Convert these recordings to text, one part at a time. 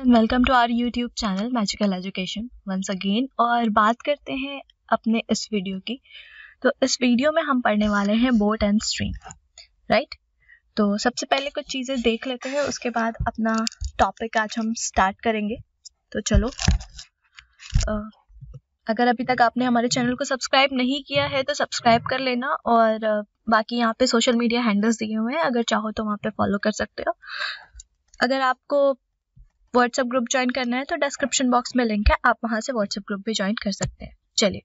and welcome to our YouTube channel magical education once again. और बात करते हैं अपने इस वीडियो की। तो इस वीडियो में हम पढ़ने वाले हैं बोट एंड स्ट्रीम, राइट। तो सबसे पहले कुछ चीज़ें देख लेते हैं, उसके बाद अपना टॉपिक आज हम स्टार्ट करेंगे। तो चलो, अगर अभी तक आपने हमारे चैनल को सब्सक्राइब नहीं किया है तो सब्सक्राइब कर लेना, और बाकी यहाँ पे सोशल मीडिया हैंडल्स दिए हुए हैं, अगर चाहो तो वहाँ पे फॉलो कर सकते हो। अगर आपको व्हाट्सएप ग्रुप ज्वाइन करना है तो डिस्क्रिप्शन बॉक्स में लिंक है, आप वहाँ से व्हाट्सएप ग्रुप भी ज्वाइन कर सकते हैं। चलिए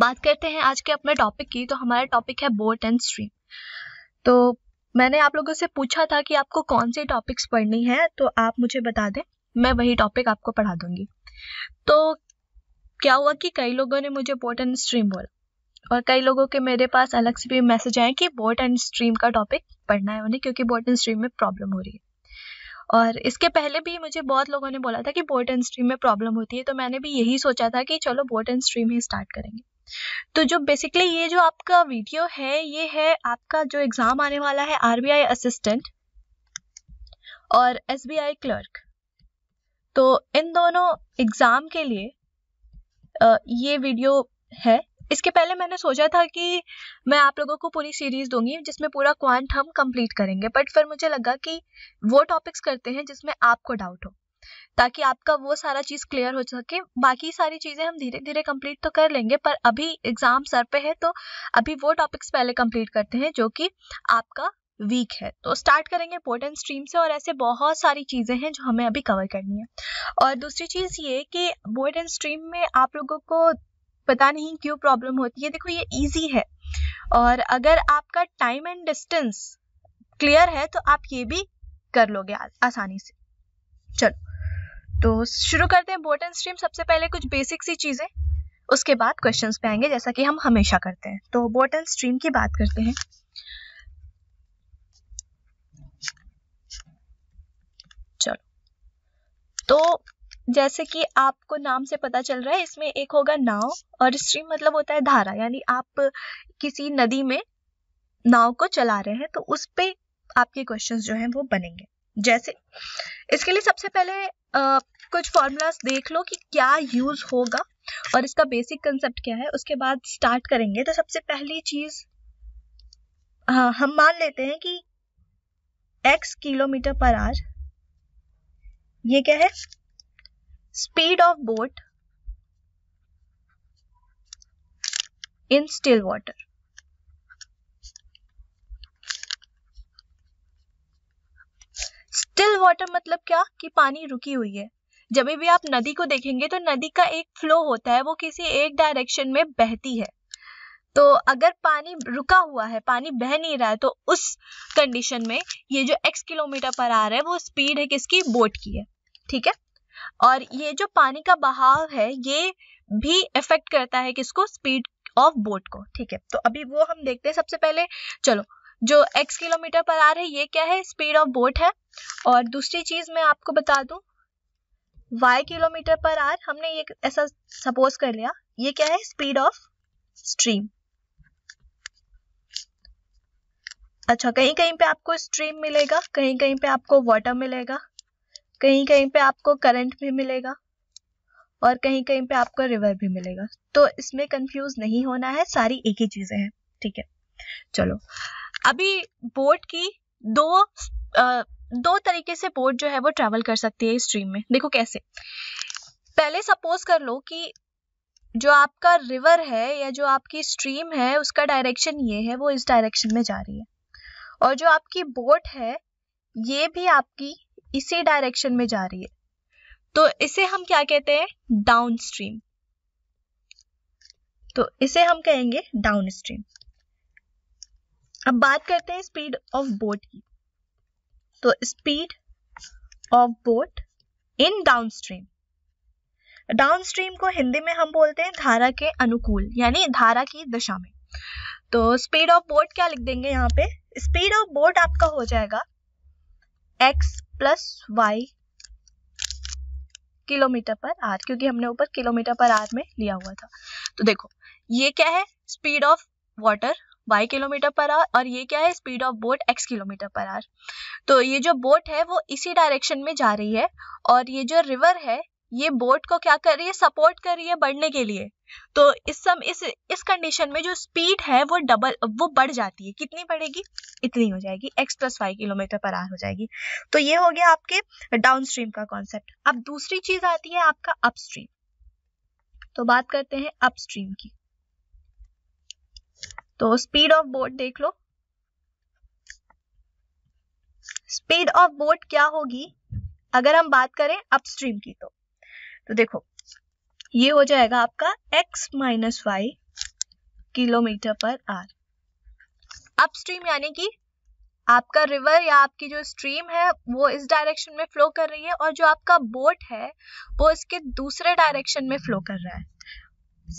बात करते हैं आज के अपने टॉपिक की। तो हमारा टॉपिक है बोट एंड स्ट्रीम। तो मैंने आप लोगों से पूछा था कि आपको कौन से टॉपिक्स पढ़नी है, तो आप मुझे बता दें, मैं वही टॉपिक आपको पढ़ा दूंगी। तो क्या हुआ कि कई लोगों ने मुझे बोट एंड स्ट्रीम बोला, और कई लोगों के मेरे पास अलग से भी मैसेज आए कि बोट एंड स्ट्रीम का टॉपिक पढ़ना है उन्हें, क्योंकि बोट एंड स्ट्रीम में प्रॉब्लम हो रही है। और इसके पहले भी मुझे बहुत लोगों ने बोला था कि बोट एंड स्ट्रीम में प्रॉब्लम होती है, तो मैंने भी यही सोचा था कि चलो बोट एंड स्ट्रीम ही स्टार्ट करेंगे। तो जो बेसिकली ये जो आपका वीडियो है, ये है आपका जो एग्जाम आने वाला है आरबीआई असिस्टेंट और एसबीआई क्लर्क। तो इन दोनों एग्जाम के लिए ये वीडियो है। इसके पहले मैंने सोचा था कि मैं आप लोगों को पूरी सीरीज दूंगी जिसमें पूरा क्वांट हम कंप्लीट करेंगे, बट फिर मुझे लगा कि वो टॉपिक्स करते हैं जिसमें आपको डाउट हो, ताकि आपका वो सारा चीज क्लियर हो सके। बाकी सारी चीजें हम धीरे धीरे कंप्लीट तो कर लेंगे, पर अभी एग्जाम सर पे है तो अभी वो टॉपिक्स पहले कंप्लीट करते हैं जो कि आपका वीक है। तो स्टार्ट करेंगे बोट एंड स्ट्रीम से, और ऐसे बहुत सारी चीजें हैं जो हमें अभी कवर करनी है। और दूसरी चीज ये कि बोट एंड स्ट्रीम में आप लोगों को पता नहीं क्यों प्रॉब्लम होती है। देखो ये ईजी है, और अगर आपका टाइम एंड डिस्टेंस क्लियर है तो आप ये भी कर लोगे आसानी से। चलो तो शुरू करते हैं बोट एंड स्ट्रीम। सबसे पहले कुछ बेसिक सी चीजें, उसके बाद क्वेश्चंस पे आएंगे जैसा कि हम हमेशा करते हैं। तो बोट एंड स्ट्रीम की बात करते हैं। चलो, तो जैसे कि आपको नाम से पता चल रहा है, इसमें एक होगा नाव, और स्ट्रीम मतलब होता है धारा, यानी आप किसी नदी में नाव को चला रहे हैं, तो उस पे आपके क्वेश्चंस जो हैं वो बनेंगे। जैसे इसके लिए सबसे पहले कुछ फॉर्मूलास देख लो कि क्या यूज होगा और इसका बेसिक कंसेप्ट क्या है, उसके बाद स्टार्ट करेंगे। तो सबसे पहली चीज, हाँ, हम मान लेते हैं कि x किलोमीटर पर आवर, ये क्या है, speed of boat in still water. Still water मतलब क्या कि पानी रुकी हुई है। जब भी आप नदी को देखेंगे तो नदी का एक फ्लो होता है, वो किसी एक डायरेक्शन में बहती है। तो अगर पानी रुका हुआ है, पानी बह नहीं रहा है, तो उस कंडीशन में ये जो x किलोमीटर पर आ रहा है वो स्पीड है किसकी, बोट की है, ठीक है। और ये जो पानी का बहाव है ये भी इफेक्ट करता है किसको, स्पीड ऑफ बोट को, ठीक है। तो अभी वो हम देखते हैं। सबसे पहले चलो, जो x किलोमीटर पर आ रहा है ये क्या है, स्पीड ऑफ बोट है। और दूसरी चीज मैं आपको बता दूं, y किलोमीटर पर आर हमने ये ऐसा सपोज कर लिया, ये क्या है, स्पीड ऑफ स्ट्रीम। अच्छा, कहीं कहीं पे आपको स्ट्रीम मिलेगा, कहीं कहीं पे आपको वाटर मिलेगा, कहीं कहीं पे आपको करंट भी मिलेगा, और कहीं कहीं पे आपको रिवर भी मिलेगा। तो इसमें कंफ्यूज नहीं होना है, सारी एक ही चीजें हैं, ठीक है। चलो, अभी बोट की दो तरीके से बोट जो है वो ट्रैवल कर सकती है स्ट्रीम में। देखो कैसे, पहले सपोज कर लो कि जो आपका रिवर है या जो आपकी स्ट्रीम है उसका डायरेक्शन ये है, वो इस डायरेक्शन में जा रही है, और जो आपकी बोट है ये भी आपकी इसी डायरेक्शन में जा रही है। तो इसे हम क्या कहते हैं, डाउन स्ट्रीम। तो इसे हम कहेंगे डाउन स्ट्रीम। अब बात करते हैं स्पीड ऑफ बोट की। तो speed of boat in downstream, downstream को हिंदी में हम बोलते हैं धारा के अनुकूल, यानी धारा की दिशा में। तो स्पीड ऑफ बोट क्या लिख देंगे यहाँ पे, स्पीड ऑफ बोट आपका हो जाएगा x plus y kilometre per hour, क्योंकि हमने ऊपर किलोमीटर पर आर में लिया हुआ था। तो देखो ये क्या है, speed of water y kilometre per hour और ये क्या है speed of boat x kilometre per hour. तो ये जो बोट है वो इसी डायरेक्शन में जा रही है और ये जो रिवर है ये बोट को क्या कर रही है सपोर्ट कर रही है बढ़ने के लिए। तो इस कंडीशन में जो स्पीड है वो बढ़ जाती है, कितनी बढ़ेगी इतनी हो जाएगी x plus y kilometre per hour हो जाएगी। तो ये हो गया आपके डाउनस्ट्रीम का कॉन्सेप्ट। अब दूसरी चीज आती है आपका अपस्ट्रीम। तो बात करते हैं अपस्ट्रीम की। तो स्पीड ऑफ बोट देख लो, स्पीड ऑफ बोट क्या होगी अगर हम बात करें अपस्ट्रीम की। तो देखो ये हो जाएगा आपका x minus y kilometre per hour. Upstream यानी कि आपका रिवर या आपकी जो स्ट्रीम है वो इस डायरेक्शन में फ्लो कर रही है और जो आपका बोट है वो इसके दूसरे डायरेक्शन में फ्लो कर रहा है।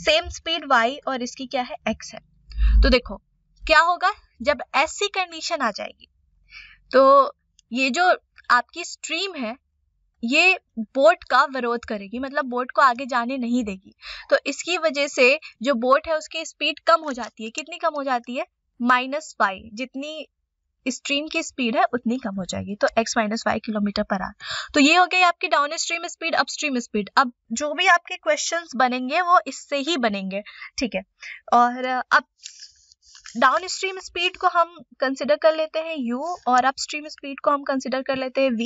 सेम स्पीड y और इसकी क्या है x है। तो देखो क्या होगा जब ऐसी कंडीशन आ जाएगी तो ये जो आपकी स्ट्रीम है ये बोट का विरोध करेगी, मतलब बोट को आगे जाने नहीं देगी। तो इसकी वजह से जो बोट है उसकी स्पीड कम हो जाती है। कितनी कम हो जाती है माइनस वाई, जितनी स्ट्रीम की स्पीड है उतनी कम हो जाएगी। तो x minus y kilometre per hour. तो ये हो गई आपकी down stream speed upstream speed. अब जो भी आपके क्वेश्चंस बनेंगे वो इससे ही बनेंगे, ठीक है। और अब डाउन स्ट्रीम स्पीड को हम कंसिडर कर लेते हैं u और अपस्ट्रीम स्पीड को हम कंसिडर कर लेते हैं v,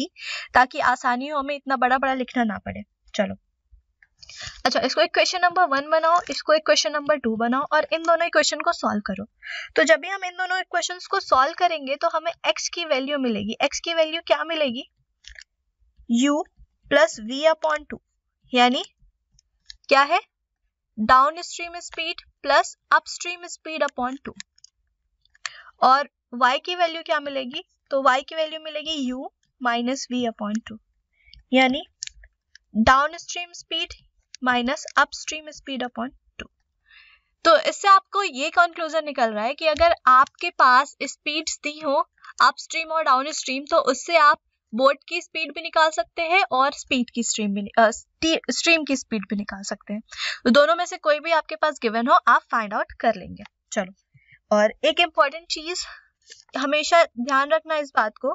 ताकि आसानी हो हमें इतना बड़ा बड़ा लिखना ना पड़े। चलो अच्छा, इसको एक क्वेश्चन नंबर 1 बनाओ, इसको एक क्वेश्चन नंबर 2 बनाओ और इन दोनों इक्वेशन को सॉल्व करो। तो जब भी हम इन दोनों इक्वेशंस को सॉल्व करेंगे तो हमें x की वैल्यू मिलेगी। x की वैल्यू क्या मिलेगी u प्लस वी अपॉन 2, यानी क्या है down stream speed plus upstream speed upon 2। और y की वैल्यू क्या मिलेगी, तो y की वैल्यू मिलेगी u माइनस वी अपॉन 2, यानी down stream speed minus upstream speed upon 2। तो इससे आपको ये कंक्लूजन निकल रहा है कि अगर आपके पास स्पीड्स दी हो अपस्ट्रीम और डाउन स्ट्रीम तो उससे आप बोट की स्पीड भी निकाल सकते हैं और स्ट्रीम की स्पीड भी निकाल सकते हैं। तो दोनों में से कोई भी आपके पास गिवन हो आप फाइंड आउट कर लेंगे। चलो, और एक इम्पॉर्टेंट चीज हमेशा ध्यान रखना इस बात को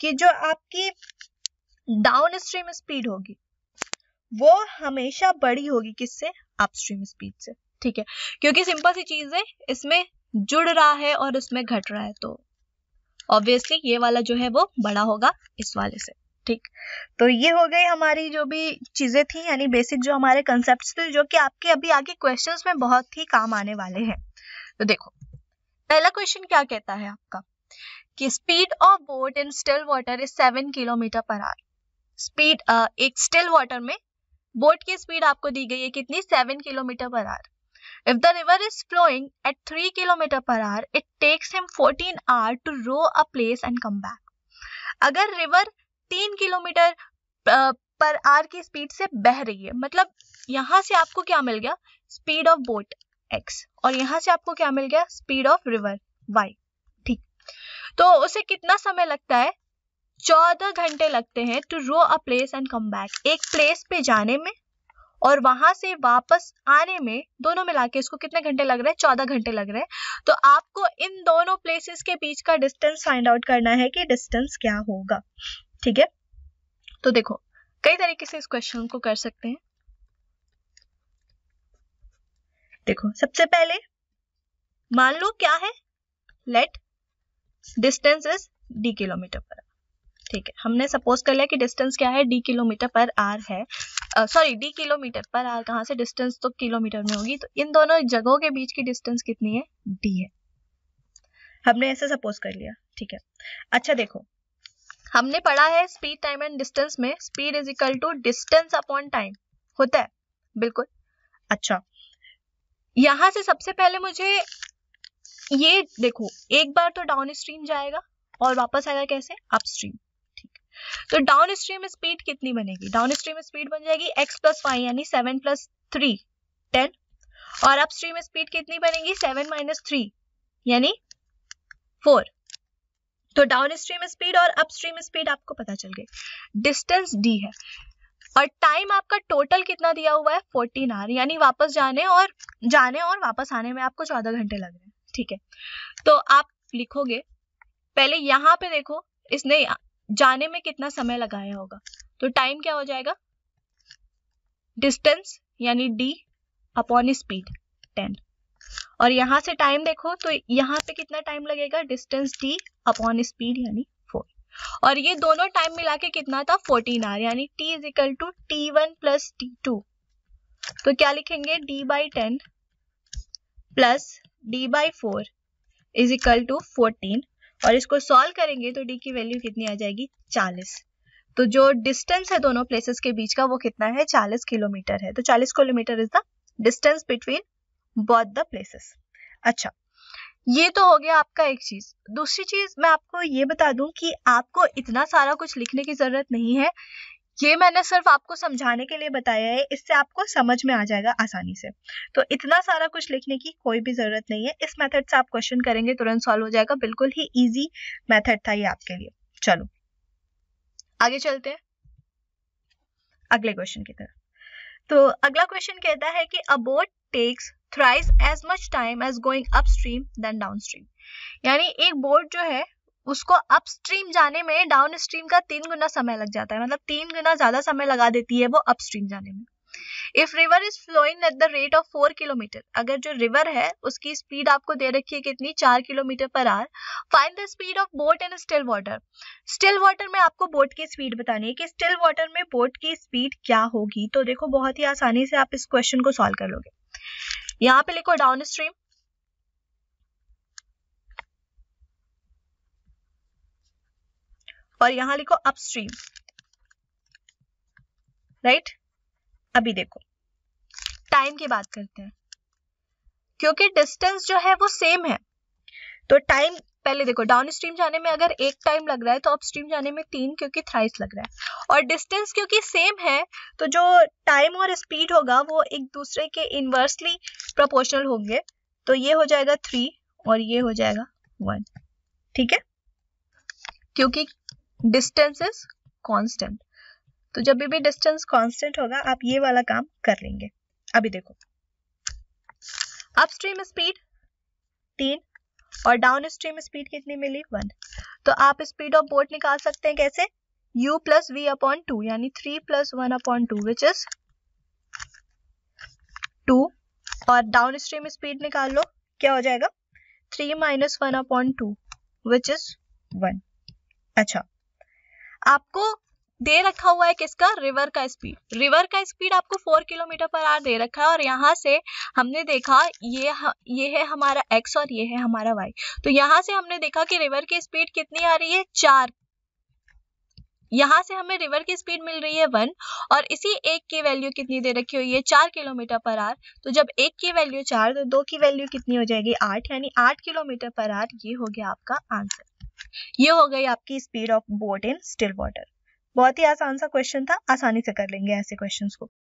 कि जो आपकी डाउन स्ट्रीम स्पीड होगी वो हमेशा बड़ी होगी किससे अपस्ट्रीम स्पीड से, ठीक है, क्योंकि सिंपल सी चीज है इसमें जुड़ रहा है और उसमें घट रहा है तो ऑब्वियसली ये वाला जो है वो बड़ा होगा इस वाले से, ठीक। तो ये हो गई हमारी जो भी चीजें थी, यानी बेसिक जो हमारे कॉन्सेप्ट्स थे जो कि आपके अभी आगे क्वेश्चंस में बहुत ही काम आने वाले हैं। तो देखो पहला क्वेश्चन क्या कहता है आपका कि speed of boat in still water is 7 kilometre per hour. Speed एक स्टिल वाटर में बोट की स्पीड आपको दी गई है कितनी 7 kilometre per hour. If the river is flowing at 3 kilometre per hour it takes him 14 hour to row a place and come back. अगर river 3 kilometre per hour की speed से बह रही है, मतलब यहाँ से आपको क्या मिल गया स्पीड ऑफ बोट x और यहाँ से आपको क्या मिल गया स्पीड ऑफ रिवर y, ठीक। तो उसे कितना समय लगता है 14 घंटे लगते हैं to row a place and come back. एक प्लेस पे जाने में और वहां से वापस आने में दोनों मिला के इसको कितने घंटे लग रहे हैं 14 घंटे लग रहे हैं। तो आपको इन दोनों प्लेसेस के बीच का डिस्टेंस फाइंड आउट करना है कि डिस्टेंस क्या होगा, ठीक है। तो देखो कई तरीके से इस क्वेश्चन को कर सकते हैं। देखो सबसे पहले मान लो क्या है let distance is d kilometre per, ठीक है, हमने सपोज कर लिया कि डिस्टेंस क्या है d किलोमीटर पर आर है, sorry d kilometre per hour कहाँ से डिस्टेंस तो किलोमीटर में होगी, तो इन दोनों जगहों के बीच की डिस्टेंस कितनी है d है, हमने ऐसे सपोज कर लिया, ठीक है। अच्छा देखो हमने पढ़ा है स्पीड टाइम एंड डिस्टेंस में speed is equal to distance upon time होता है, बिल्कुल। अच्छा यहाँ से सबसे पहले मुझे ये देखो एक बार तो डाउन स्ट्रीम जाएगा और वापस आएगा कैसे अपस्ट्रीम, ठीक। तो डाउन स्ट्रीम स्पीड कितनी बनेगी, डाउन स्ट्रीम स्पीड बन जाएगी x प्लस वाई यानी 7 + 3 10 और अपस्ट्रीम स्पीड कितनी बनेगी 7 - 3 यानी 4। तो डाउन स्ट्रीम स्पीड और अपस्ट्रीम स्पीड आपको पता चल गई, डिस्टेंस d है और टाइम आपका टोटल कितना दिया हुआ है 14 आवर, यानी वापस जाने और वापस आने में आपको 14 घंटे लग रहे हैं, ठीक है, तो आप लिखोगे पहले यहाँ पे देखो इसने जाने में कितना समय लगाया होगा, तो टाइम क्या हो जाएगा, डिस्टेंस यानी d अपॉन स्पीड 10, और यहाँ से टाइम देखो तो यहाँ पे कितना टाइम लगेगा, डिस्टेंस d अपॉन स्पीड यानी 4, और ये दोनों टाइम मिला के कितना था 14 आवर, यानी t is equal to t1 plus t2, तो क्या लिखेंगे d by 10 plus d by 4 is equal to 14, और इसको सॉल्व करेंगे तो d की वैल्यू कितनी आ जाएगी 40, तो जो डिस्टेंस है दोनों प्लेसेस के बीच का वो कितना है 40 किलोमीटर है, तो 40 kilometre is the distance between both the places. अच्छा, ये तो हो गया आपका एक चीज। दूसरी चीज मैं आपको ये बता दूं कि आपको इतना सारा कुछ लिखने की जरूरत नहीं है, ये मैंने सिर्फ आपको समझाने के लिए बताया है, इससे आपको समझ में आ जाएगा आसानी से, तो इतना सारा कुछ लिखने की कोई भी जरूरत नहीं है। इस मेथड से आप क्वेश्चन करेंगे तुरंत सॉल्व हो जाएगा, बिल्कुल ही इजी मेथड था ये आपके लिए। चलो आगे चलते हैं अगले क्वेश्चन की तरफ। तो अगला क्वेश्चन कहता है कि a boat takes thrice as much time as going upstream than downstream, यानी एक बोट जो है उसको अपस्ट्रीम जाने में डाउनस्ट्रीम का 3 गुना समय लग जाता है, मतलब 3 गुना ज्यादा समय लगा देती है वो अपस्ट्रीम जाने में। If river is flowing at the rate of 4 kilometre, अगर जो रिवर है उसकी स्पीड आपको दे रखी है कितनी, 4 kilometre per hour, find the speed of boat in still water. Still water में आपको बोट की स्पीड बतानी है कि स्टिल वाटर में बोट की स्पीड क्या होगी, तो देखो बहुत ही आसानी से आप इस क्वेश्चन को सॉल्व कर लोगे। यहाँ पे लिखो डाउनस्ट्रीम, और यहाँ लिखो अपस्ट्रीम, राइट। अभी देखो टाइम की बात करते हैं, क्योंकि डिस्टेंस जो है वो सेम है, तो टाइम पहले देखो, डाउनस्ट्रीम जाने में अगर 1 टाइम लग रहा है तो अपस्ट्रीम जाने में 3, क्योंकि थ्राइस लग रहा है, और डिस्टेंस क्योंकि सेम है तो जो टाइम और स्पीड होगा वो एक दूसरे के इन्वर्सली प्रोपोर्शनल होंगे, तो ये हो जाएगा 3 और ये हो जाएगा 1, ठीक है, क्योंकि डिस्टेंस इज कॉन्स्टेंट, तो जब भी डिस्टेंस कांस्टेंट होगा आप ये वाला काम कर लेंगे। अभी देखो अपस्ट्रीम स्पीड 3 और डाउनस्ट्रीम स्पीड कितनी मिली 1, तो आप स्पीड ऑफ बोट निकाल सकते हैं कैसे, u प्लस वी अपॉन 2 यानी 3 प्लस 1 अपॉन 2 विच इज 2, और डाउनस्ट्रीम स्पीड निकाल लो क्या हो जाएगा 3 माइनस 1 अपॉन 2 विच इज 1। अच्छा, आपको दे रखा हुआ है किसका, रिवर का स्पीड, रिवर का स्पीड आपको 4 किलोमीटर पर आवर दे रखा है, और यहाँ से हमने देखा ये है हमारा x और ये है हमारा y, तो यहाँ से हमने देखा कि रिवर की स्पीड कितनी आ रही है 4, यहाँ से हमें रिवर की स्पीड मिल रही है 1, और इसी 1 की वैल्यू कितनी दे रखी हुई है 4 किलोमीटर पर आवर, तो जब 1 की वैल्यू 4 तो 2 की वैल्यू कितनी हो जाएगी 8, यानी 8 किलोमीटर पर आवर। ये हो गया आपका आंसर, ये हो गई आपकी speed of boat in still water. बहुत ही आसान सा क्वेश्चन था, आसानी से कर लेंगे ऐसे क्वेश्चंस को।